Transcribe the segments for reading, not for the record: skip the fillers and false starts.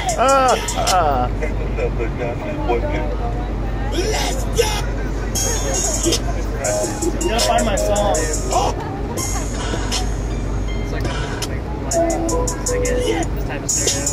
Let's go! You gotta find my song. It's like I guess this type of stereo.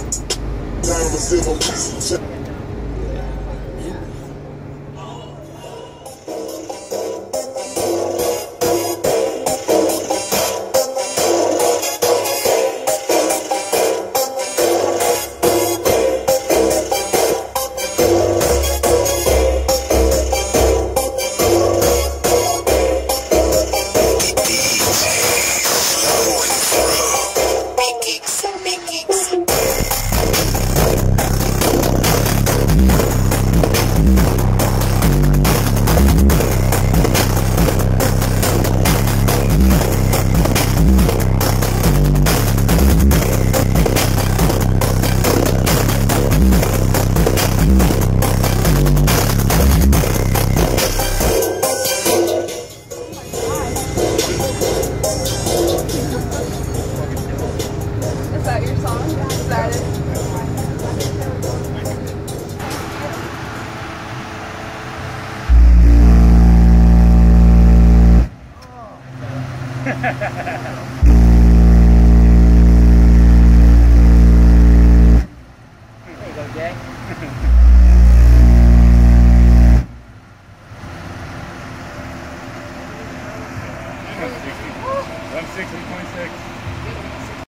Six and 26.